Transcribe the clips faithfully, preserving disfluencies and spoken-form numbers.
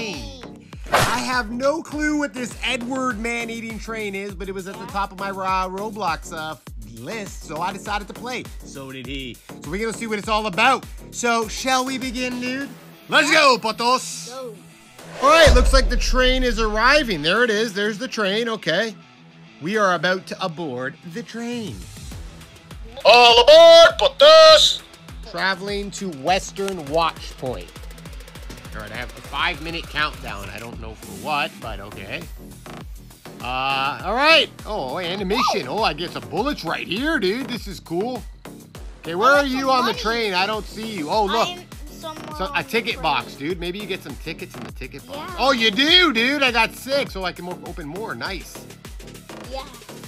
train. I have no clue what this Edward man-eating train is, but it was at the top of my uh, Roblox uh, list, so I decided to play. So did he. So we're gonna see what it's all about. So shall we begin, dude? Let's go, Potos. Go. All right, looks like the train is arriving. There it is, there's the train, okay. We are about to aboard the train. All aboard, Potos! Traveling to Western Watch Point. All right, I have a five minute countdown. I don't know for what, but okay. Uh, all right. Oh, animation. Oh, I get some bullets right here, dude. This is cool. Okay, where are you on the train? I don't see you. Oh, look. So, a ticket box, dude. Maybe you get some tickets in the ticket box. Yeah. Oh, you do, dude. I got six, so I can open more. Nice. Yeah.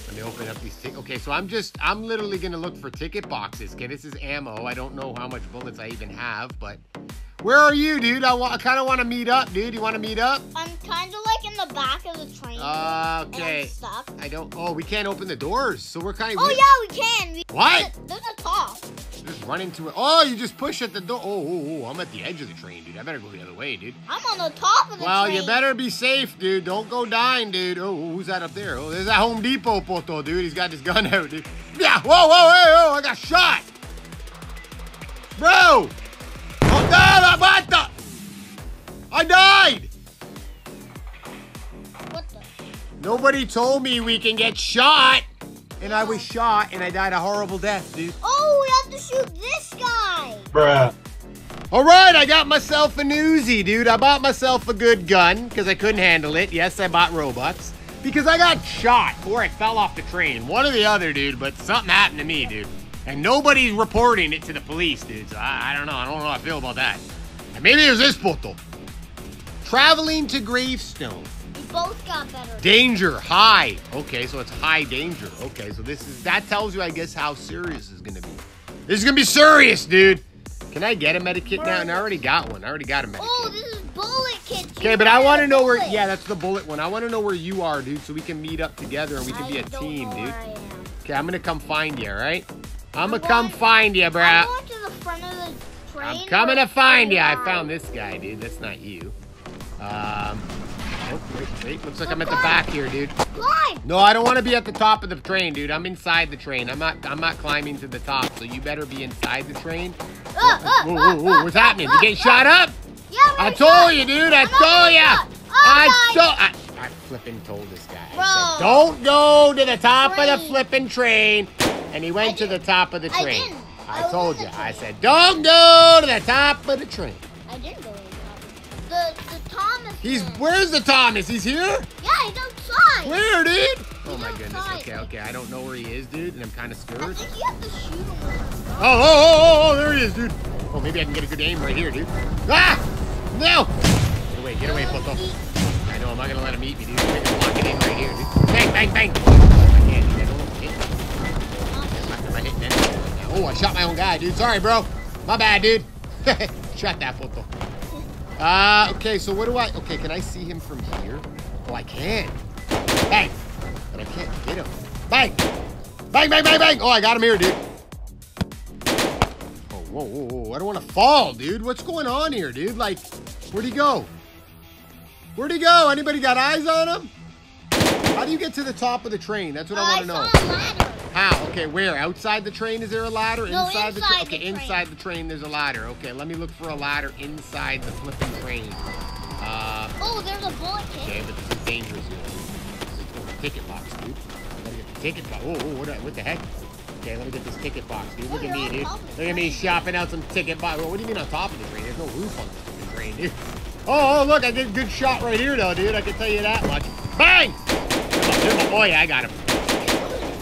Let me open up these tickets. Okay, so I'm just, I'm literally going to look for ticket boxes. Okay, this is ammo. I don't know how much bullets I even have, but where are you, dude? I, I kind of want to meet up, dude. You want to meet up? I'm kind of like in the back of the train. Uh, okay. And I'm stuck. I don't, oh, we can't open the doors, so we're kind of. Oh, we, yeah, we can. We, what? There's a, there's a top. Just run into it. Oh, you just push at the door. Oh, oh, oh, I'm at the edge of the train, dude. I better go the other way, dude. I'm on the top of the well, train. Well, you better be safe, dude. Don't go dying, dude. Oh, who's that up there? Oh, there's that Home Depot Boto, dude. He's got his gun out, dude. Yeah, whoa, whoa, whoa, whoa, I got shot. Bro. I died. What the? Nobody told me we can get shot. And I was shot, and I died a horrible death, dude. Oh, we have to shoot this guy. Bruh. All right, I got myself an Uzi, dude. I bought myself a good gun because I couldn't handle it. Yes, I bought Robux because I got shot or I fell off the train. One or the other, dude, but something happened to me, dude. And nobody's reporting it to the police, dude. So I, I don't know. I don't know how I feel about that. And maybe it was this Boto. Traveling to Gravestone. Both got better. Danger, high. Okay, so it's high danger. Okay, so this is, that tells you, I guess, how serious this is gonna be. This is gonna be serious, dude. Can I get a Medikit now? And I already got one. I already got a Medikit. Oh, this is bullet kit. Okay, but I want to know where, yeah, that's the bullet one. I want to know where you are, dude, so we can meet up together and we can be a team, dude. Okay, I'm gonna come find you, all right? I'm gonna come find you, bruh. I'm going to the front of the train. I'm coming to find you. I found this guy, dude. That's not you. Um. Oh, wait, wait, looks like I'm at the back here, dude. Climb! No, I don't want to be at the top of the train, dude. I'm inside the train. I'm not I'm not climbing to the top, so you better be inside the train. Uh, uh, whoa, whoa, whoa, whoa. What's happening? You getting shot up? Yeah, I told you, dude. I told you. I told I, I flipping told this guy. I said, don't go to the top of the flipping train. And he went to the top of the train. I told you. I said, don't go to the top of the train. I didn't go to the top of the train. Thomas He's, is. Where's the Thomas? He's here? Yeah, he's outside. Where, dude? He's oh my goodness, outside. Okay, okay. I don't know where he is, dude, and I'm kind of scared. I think you have to shoot him. Oh, oh, oh, oh, there he is, dude. Oh, maybe I can get a good aim right here, dude. Ah! No! Get away, get away, Boto. I know, I'm not going to let him eat me, dude. I'm going to lock it in right here, dude. Bang, bang, bang. I can't do that. I hit that. Oh, I shot my own guy, dude. Sorry, bro. My bad, dude. Shot that, Boto. Uh, okay, so what do I, okay, can I see him from here? Oh, I can. Bang! But I can't get him. Bang! Bang, bang, bang, bang! Oh, I got him here, dude. Oh, whoa, whoa, whoa. I don't want to fall, dude. What's going on here, dude? Like, where'd he go? Where'd he go? Anybody got eyes on him? How do you get to the top of the train? That's what uh, I want to know. I saw a ladder. How? Okay, where? Outside the train, is there a ladder? No, inside, inside the train. Okay, train. Inside the train, there's a ladder. Okay, let me look for a ladder inside the flipping train. Uh, oh, there's a bullet kit. Okay, but this is dangerous. This is ticket box, dude. Let me get the ticket box. Oh, oh what, what the heck? Okay, let me get this ticket box, dude. Look oh, at me, dude. Look at me shopping out some ticket box. What do you mean on top of the train? There's no roof on the train, dude. Oh, oh, look, I did a good shot right here, though, dude. I can tell you that much. Bang! Oh, yeah, I got him.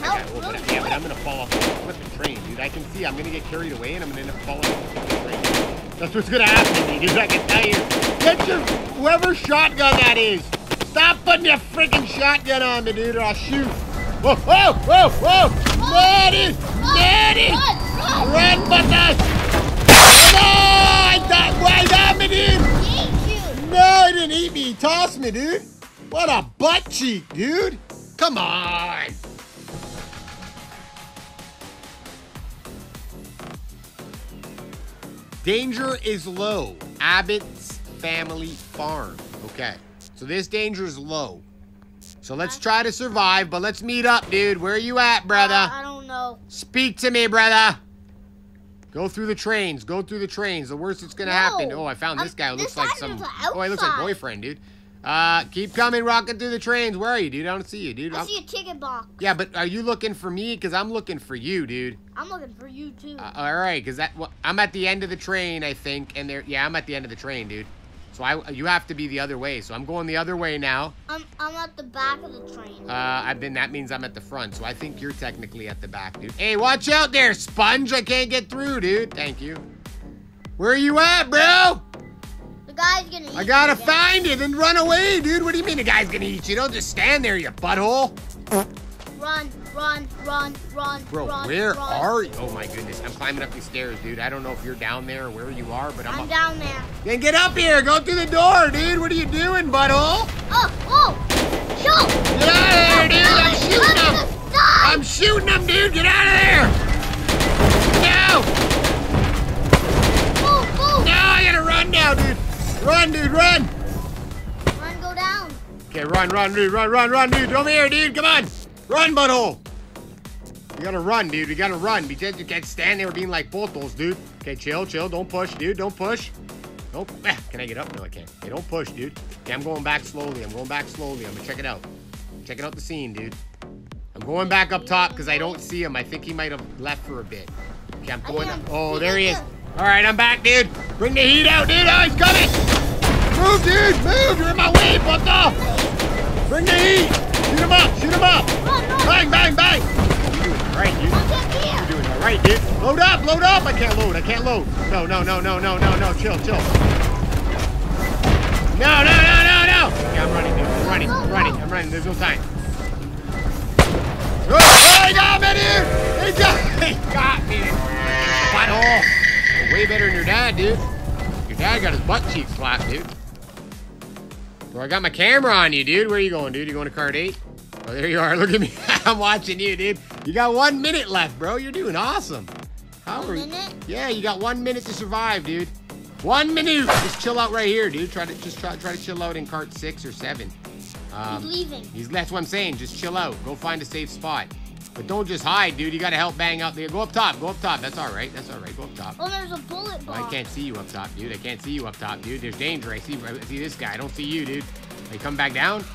I gotta open it. Yeah, but I'm gonna fall off the flipping train, dude. I can see I'm gonna get carried away and I'm gonna end up falling off the flipping train. That's what's gonna happen to me, dude. I can tell you. Get your whoever shotgun that is. Stop putting your freaking shotgun on me, dude, or I'll shoot. Whoa, whoa, whoa, whoa! Daddy! Daddy! Run, Boto! No! Why got me, dude? No, he didn't eat me. He tossed me, dude. What a butt cheek, dude! Come on! Danger is low. Abbott's family farm. Okay, so this danger is low. So let's try to survive, but let's meet up, dude. Where are you at, brother? Uh, I don't know. Speak to me, brother. Go through the trains. Go through the trains. The worst that's gonna no. happen. Oh, I found this guy. Who looks this like some. Oh, he looks like Boyfriend, dude. Uh, keep coming, rocking through the trains. Where are you, dude? I don't see you, dude. I I'll... see a chicken box. Yeah, but are you looking for me? Cause I'm looking for you, dude. I'm looking for you too. Uh, all right, cause that well, I'm at the end of the train, I think. And there, yeah, I'm at the end of the train, dude. So I, you have to be the other way. So I'm going the other way now. I'm, I'm at the back of the train. Uh, I've been. That means I'm at the front. So I think you're technically at the back, dude. Hey, watch out there, sponge! I can't get through, dude. Thank you. Where are you at, bro? The guy's gonna eat you. I gotta you find it and run away, dude. What do you mean the guy's gonna eat you? Don't just stand there, you butthole. Run, run, run, run, bro, run, where run. Are you? Oh, my goodness. I'm climbing up these stairs, dude. I don't know if you're down there or where you are, but I'm, I'm down there. Then get up here. Go through the door, dude. What are you doing, butthole? Oh, oh. Shoot. Get out of there, dude. I'm shooting him. I'm shooting him, dude. Get out of there. No. Move, move. No, I got to run now, dude. Run, dude, run. Run, go down. Okay, run, run, dude. Run, run, run, dude. Over here, dude. Come on. Run, butthole! You gotta run, dude. You gotta run. You can't stand there being like Potos, dude. Okay, chill, chill. Don't push, dude. Don't push. Nope. Ah, can I get up? No, I can't. Okay, don't push, dude. Okay, I'm going back slowly. I'm going back slowly. I'm gonna check it out. Checking out the scene, dude. I'm going back up top because I don't see him. I think he might have left for a bit. Okay, I'm going up. Oh, there he is. All right, I'm back, dude. Bring the heat out, dude. Oh, he's coming. Move, dude. Move. You're in my way, Boto. Bring the heat. Shoot him up! Shoot him up! Run, run. Bang, bang, bang! You're doing all right, dude. You're doing all right, dude. Load up! Load up! I can't load. I can't load. No, no, no, no, no, no, no. Chill, chill. No, no, no, no, no! Yeah, I'm running, dude. I'm running. I'm running. I'm running. There's no time. Oh, oh he got me, dude! He got me! He got me! Butthole! You're way better than your dad, dude. Your dad got his butt cheek slapped, dude. Bro, I got my camera on you, dude. Where are you going, dude? You going to card eight? Oh, there you are. Look at me. I'm watching you, dude. You got one minute left, bro. You're doing awesome. How one are minute? Yeah, you got one minute to survive, dude. One minute. Just chill out right here, dude. Try to just try, try to chill out in cart six or seven. Um, he's leaving. He's, that's what I'm saying. Just chill out. Go find a safe spot. But don't just hide, dude. You got to help bang out there. Go up top. Go up top. That's all right. That's all right. Go up top. Oh, there's a bullet ball. Oh, I can't see you up top, dude. I can't see you up top, dude. There's danger. I see I see this guy. I don't see you, dude. Hey, come back down.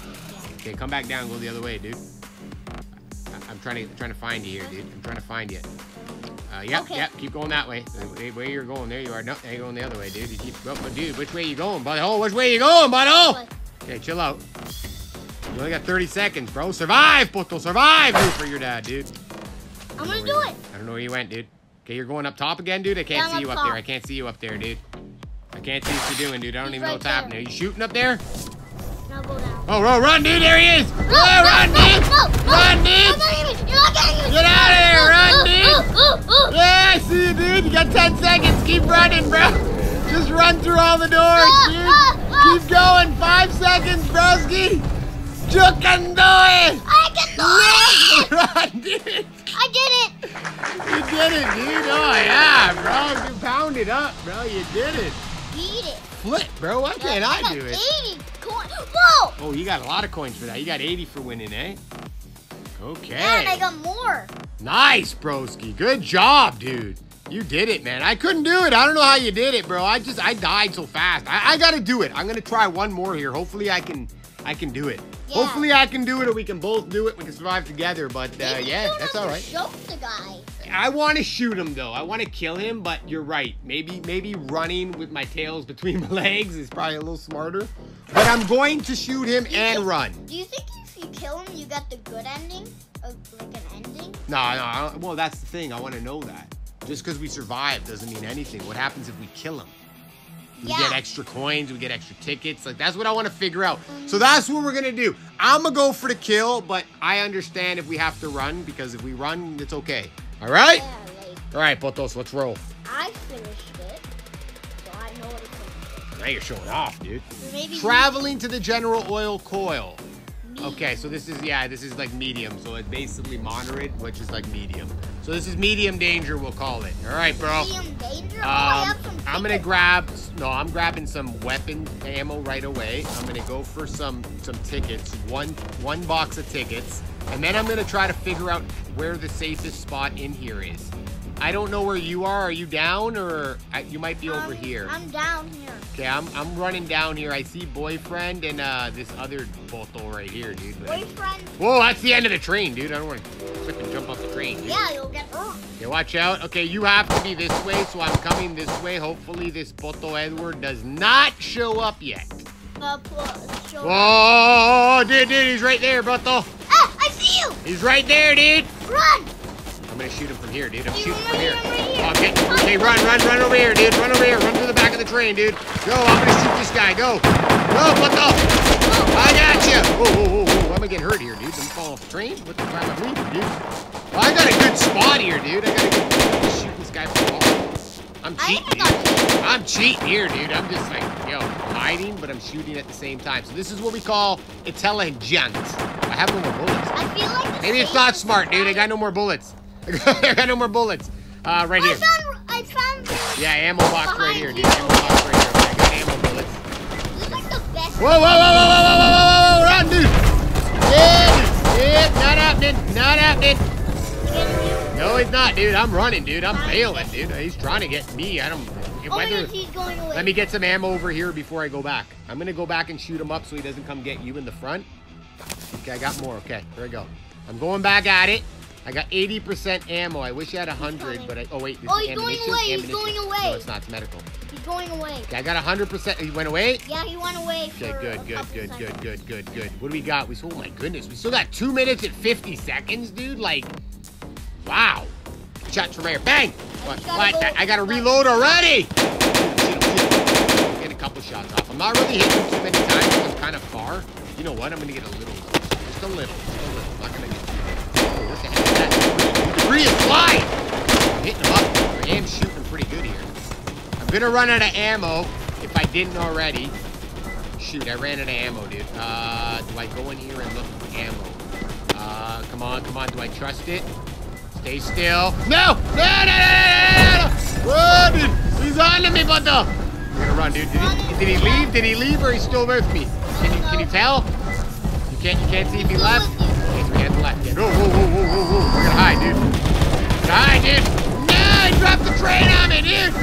Okay, come back down. Go the other way, dude. I, I'm trying to trying to find you here, dude. I'm trying to find you. Uh, yep, okay. Yep. Keep going that way. The way you're going, there you are. No, you're going the other way, dude. You keep, oh, but dude, which way you going, buddy? Oh, which way you going, buddy? Oh. Okay, chill out. You only got thirty seconds, bro. Survive, Boto. Survive. Root for your dad, dude. I'm gonna do it. I don't know where you went, dude. Okay, you're going up top again, dude. I can't see you up there. I can't see you up there, dude. I can't see what you're doing, dude. I don't even know what's happening. Are you shooting up there? No, go down. Oh, oh, run, dude. There he is. Oh, run, dude. Run, dude. Get out of there. Run, dude. Yeah, I see you, dude. You got ten seconds. Keep running, bro. Just run through all the doors, dude. Keep going. Five seconds, broski. You can do it! I can do it! Run, dude! I did it! You did it, dude! Oh, yeah, bro! You pound it up, bro! You did it! Beat it! Flip, bro! Why can't I, I do it? eighty coins! Whoa! Oh, you got a lot of coins for that. You got eighty for winning, eh? Okay. And I got more! Nice, broski! Good job, dude! You did it, man. I couldn't do it. I don't know how you did it, bro. I just, I died so fast. I, I gotta do it. I'm gonna try one more here. Hopefully I can, I can do it. Yeah. Hopefully I can do it, or we can both do it. We can survive together, but uh, yeah, that's all right. Shoot the guy. I want to shoot him though. I want to kill him, but you're right. Maybe, maybe running with my tails between my legs is probably a little smarter. But I'm going to shoot him and run. Do you think if you kill him, you got the good ending, or like an ending? No, no. I don't, well, that's the thing. I want to know that. Just because we survive doesn't mean anything. What happens if we kill him? We yeah. get extra coins, we get extra tickets. Like, that's what I want to figure out. Mm-hmm. So that's what we're going to do. I'm going to go for the kill, but I understand if we have to run, because if we run, it's okay. All right? Yeah, like, all right, Potos, let's roll. I finished it, so I know what it's going to be. Now you're showing off, dude. Maybe Traveling maybe. to the General Oil Coil. Okay, so this is, yeah, this is like medium. So it's basically moderate, which is like medium. So this is medium danger, we'll call it. All right, bro. Medium danger? Um, oh, I have some I'm going to grab, no, I'm grabbing some weapon ammo right away. I'm going to go for some some tickets, one one box of tickets. And then I'm going to try to figure out where the safest spot in here is. I don't know where you are. Are you down, or uh, you might be um, over here? I'm down here. Okay, I'm, I'm running down here. I see Boyfriend and uh, this other Boto right here, dude. But... Boyfriend. Whoa, that's the end of the train, dude. I don't want to jump off the train, dude. Yeah, you'll get hurt. Okay, watch out. Okay, you have to be this way, so I'm coming this way. Hopefully this Boto Edward does not show up yet. Uh, show Whoa, up. dude, dude, he's right there, Boto. Ah, I see you. He's right there, dude. Run. I'm gonna shoot him from here, dude. I'm shooting from here. Okay, okay, run, run, run over here, dude. Run over here. Run through the back of the train, dude. Go, I'm gonna shoot this guy. Go. Go, what the? I got you. Whoa, whoa, whoa, whoa. I'm gonna get hurt here, dude. I'm falling off the train. What the fuck am I moving, dude? Well, I got a good spot here, dude. I gotta go shoot this guy from off. I'm cheating, dude. I'm cheating here, dude. I'm just like, yo, hiding, but I'm shooting at the same time. So this is what we call intelligent. I have no more bullets. I feel like maybe it's not smart, dude. I got no more bullets. I got no more bullets. Uh, right I here. Found, I found yeah, ammo box right here, dude. You. Ammo box right here. I got ammo bullets. You are the best. Whoa, whoa, whoa, whoa, whoa, whoa, whoa, whoa, run, dude. Yeah, yeah, not happening, not happening. No, he's not, dude. I'm running, dude. I'm bailing, dude. He's trying to get me. I don't. Whether, he's going away. Let me get some ammo over here before I go back. I'm gonna go back and shoot him up so he doesn't come get you in the front. Okay, I got more. Okay, here we go. I'm going back at it. I got eighty percent ammo. I wish I had one hundred, but I... Oh, wait. This oh, he's ammunition, going away. Ammunition. He's going away. No, it's not. It's medical. He's going away. Okay, I got one hundred percent. He went away? Yeah, he went away. Okay, good, good, good, seconds. good, good, good, good. What do we got? We, oh, my goodness. We still got two minutes and fifty seconds, dude. Like, wow. Shots from right here. Bang! What? What? Go. I got to reload already. I'm getting a couple shots off. I'm not really hitting too many times because I'm kind of far. You know what? I'm going to get a little. Just a little. Just a little. I'm not going to get... What the heck is that? Debris is flying! I'm hitting them up. I am shooting pretty good here. I'm gonna run out of ammo if I didn't already. Shoot, I ran out of ammo, dude. Uh, do I go in here and look for ammo? Uh, come on, come on. Do I trust it? Stay still. No! No, no, no, no, no, no! Whoa, dude! He's on to me, Boto! I'm gonna run, dude. Did he, did he leave? Did he leave or he's still with me? Can you, can you tell? You can't, you can't see if he left? Left. Whoa, whoa, whoa, whoa, whoa, whoa. We're gonna hide, dude. We're gonna hide, dude. No, I dropped the train on me, dude.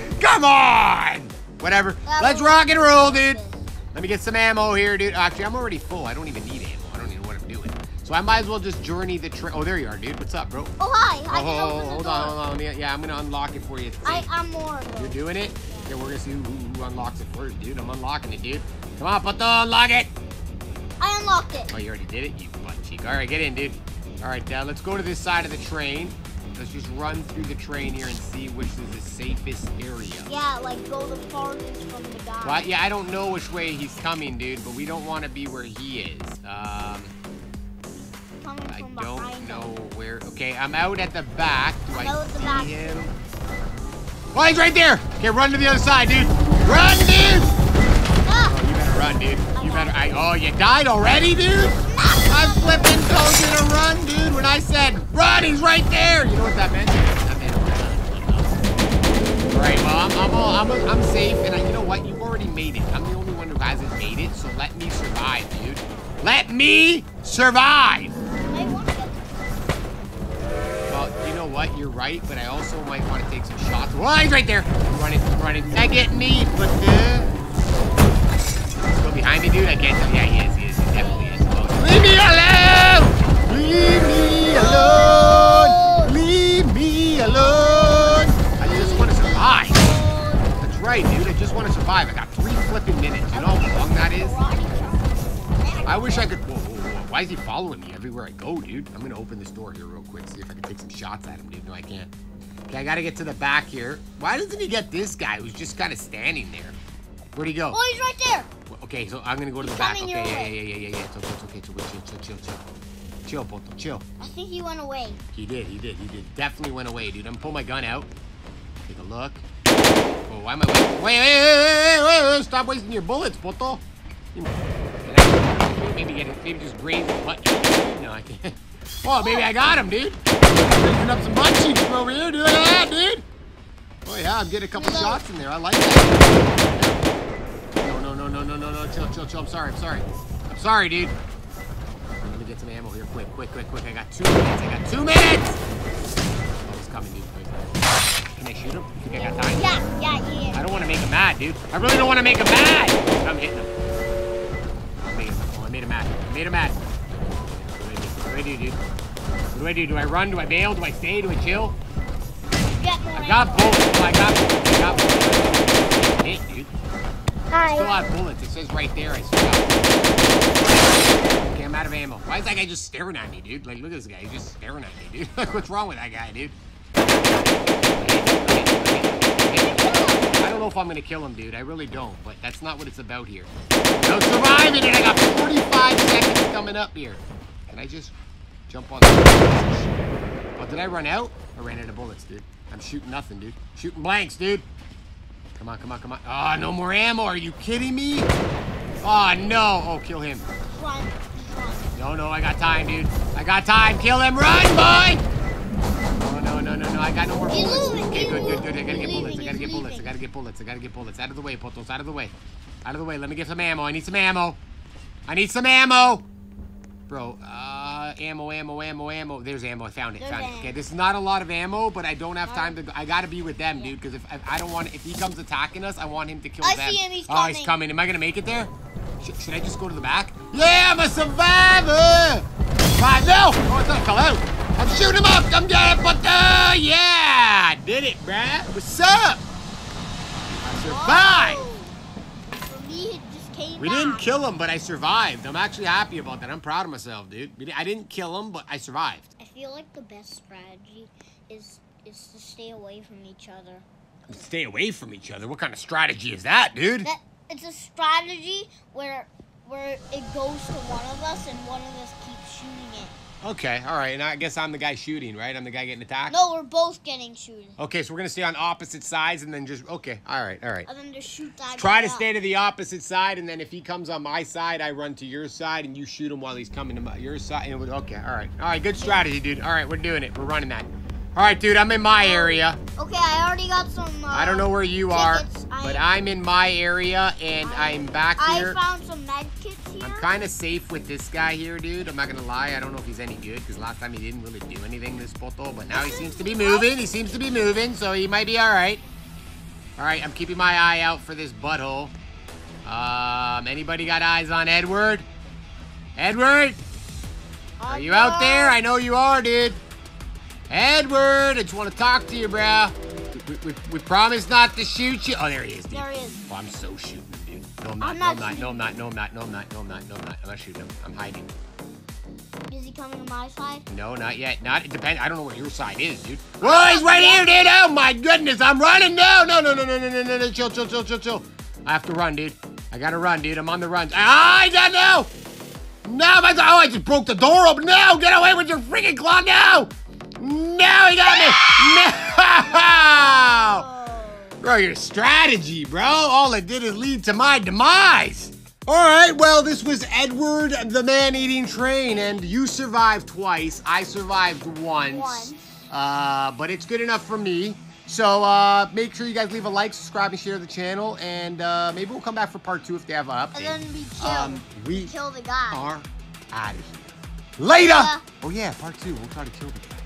No, no. Come on. Whatever. Let's rock and roll, dude. Let me get some ammo here, dude. Actually, I'm already full. I don't even need ammo. I don't even know what I'm doing. So I might as well just journey the train. Oh, there you are, dude. What's up, bro? Oh, hi. Oh, I can oh, open hold the on, door. hold on. Yeah, yeah, I'm gonna unlock it for you. I, I'm more. You're doing it? Okay, we're gonna see who, who unlocks it first, dude. I'm unlocking it, dude. Come on, Boto, unlock it. I unlocked it. Oh, you already did it? You butt cheek. All right, get in, dude. All right, now let's go to this side of the train. Let's just run through the train here and see which is the safest area. Yeah, like go the farthest from the guy. Well, yeah, I don't know which way he's coming, dude, but we don't want to be where he is. Um, coming I from don't behind know him. where. Okay, I'm out at the back. Do I'm I out see the back. him? Oh, he's right there. Okay, run to the other side, dude. Run, dude. Run, dude. You better. I, oh, you died already, dude? I'm flipping told you to run, dude. When I said run, he's right there. You know what that meant? That meant run. All right, well, I'm, I'm, all, I'm, I'm safe, and I, you know what? You've already made it. I'm the only one who hasn't made it, so let me survive, dude. Let me survive. Well, you know what? You're right, but I also might want to take some shots. Well, he's right there. I'm running, I'm running. I get me, but the... Behind me, dude, I can't tell. Yeah, he is, he is, he definitely is. Leave me alone! Leave me alone! Leave me alone! I just want to survive. That's right, dude, I just want to survive. I got three flipping minutes. You know how long that is? I wish I could... Whoa, whoa, whoa. Why is he following me everywhere I go, dude? I'm going to open this door here real quick, see if I can take some shots at him, dude. No, I can't. Okay, I got to get to the back here. Why doesn't he get this guy who's just kind of standing there? Where'd he go? Oh, he's right there! Okay, so I'm gonna go to the back. Okay, yeah, yeah, yeah, yeah, yeah. It's okay, it's okay, it's okay. Chill, chill, chill, chill. Chill, Boto, chill. I think he went away. He did, he did, he did. Definitely went away, dude. I'm gonna pull my gun out. Take a look. Oh, why am I waiting? Wait, wait, wait, wait, wait, wait, Stop wasting your bullets, Boto. Maybe get him. Maybe just graze his butt. No, I can't. Oh, maybe I got him, dude. Raising up some butt cheeks from over here, dude. Look at that, dude. Oh yeah, I'm getting a couple shots in there. I like that. No, no, no, no, no, no, no. Chill, chill, chill. I'm sorry. I'm sorry. I'm sorry, dude. Let me get some ammo here, quick, quick, quick, quick. I got two minutes. I got two minutes. Oh, he's coming, dude. Can I shoot him? You think I got time? Yeah, yeah, yeah. I don't want to make him mad, dude. I really don't want to make him mad. I'm hitting him. I made him mad. I made him mad. What do I do, dude? What do I do? Do I run? Do I bail? Do I stay? Do I chill? I got bullets. I got bullets. I got bullets. Hey, dude. Hi. I still have bullets. It says right there. I still got bullets. Okay, I'm out of ammo. Why is that guy just staring at me, dude? Like, look at this guy. He's just staring at me, dude. Like, what's wrong with that guy, dude? I don't know if I'm gonna kill him, dude. I really don't, but that's not what it's about here. No surviving it! I got forty-five seconds coming up here. Can I just jump on the oh, did I run out? I ran out of bullets, dude. I'm shooting nothing, dude. Shooting blanks, dude. Come on, come on, come on. Ah, oh, no more ammo. Are you kidding me? Oh, no. Oh, kill him. Run. No, no, I got time, dude. I got time. Kill him. Run, boy! Oh, no, no, no, no. I got no more bullets. Okay, good, good, good. I gotta get bullets. I gotta get bullets. I gotta get bullets. I gotta get bullets. Out of the way, Potos. Out of the way. Out of the way. Let me get some ammo. I need some ammo. I need some ammo. Bro, uh, ammo, ammo, ammo, ammo. There's ammo. I found it. Found it. Okay, this is not a lot of ammo, but I don't have time to go. I gotta be with them, dude, because if I, I don't want, if he comes attacking us, I want him to kill them. I see him. He's coming. Oh, he's coming. Am I gonna make it there? Should, should I just go to the back? Yeah, I'm a survivor. Five. No. Oh, it's gonna come out. I'm shooting him up! I'm dead, but uh, yeah! I did it, bruh! What's up? I survived! Whoa. For me, it just came we out. Didn't kill him, but I survived. I'm actually happy about that. I'm proud of myself, dude. I didn't kill him, but I survived. I feel like the best strategy is, is to stay away from each other. Stay away from each other? What kind of strategy is that, dude? That, it's a strategy where, where it goes to one of us and one of us keeps shooting it. Okay, all right, and I guess I'm the guy shooting, right? I'm the guy getting attacked? No, we're both getting shooting. Okay, so we're going to stay on opposite sides and then just, okay, all right, all right. And then just shoot that guy Try to up. stay to the opposite side, and then if he comes on my side, I run to your side, and you shoot him while he's coming to my, your side. And okay, all right. All right, good strategy, dude. All right, we're doing it. We're running that. All right, dude, I'm in my area. Okay, I already got some uh, I don't know where you tickets. are, but I'm, I'm in my area, and I'm, I'm back here. I found some medkits here. I'm kind of safe with this guy here, dude. I'm not going to lie. I don't know if he's any good, because last time he didn't really do anything, this Boto, but now he seems to be moving. He seems to be moving, so he might be all right. All right, I'm keeping my eye out for this butthole. Um, anybody got eyes on Edward? Edward? Are you out there? I know you are, dude. Edward, I just want to talk to you, bro. We, we, we promise not to shoot you. Oh, there he is, dude. There he is. Oh, I'm so shooting, dude. No, I'm not. I'm not, no, I'm not. No, I'm not. No, I'm not. No, I'm not. No, I'm not. I'm not shooting him. I'm hiding. Is he coming to my side? No, not yet. Not. It depends. I don't know where your side is, dude. Oh, he's right here, dude. Oh, my goodness. I'm running. No, no, no, no, no, no, no, no, no. Chill, chill, chill, chill, chill. I have to run, dude. I got to run, dude. I'm on the run. Ah, I got no. No, my God. Oh, I just broke the door open. No, get away with your freaking claw. No. No, he got me! No! Bro, your strategy, bro. All it did is lead to my demise. All right, well, this was Edward the Man-Eating Train, and you survived twice. I survived once. Once. Uh, but it's good enough for me. So uh, make sure you guys leave a like, subscribe, and share the channel. And uh, maybe we'll come back for part two if they have an update. And then we kill, um, we we kill the guy. We are out of here. Later! Uh, oh, yeah, part two. We'll try to kill the guy.